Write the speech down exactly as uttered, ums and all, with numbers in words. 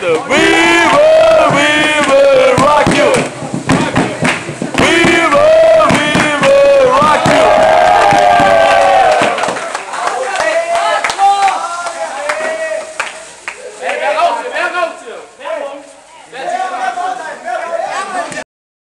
the wheel.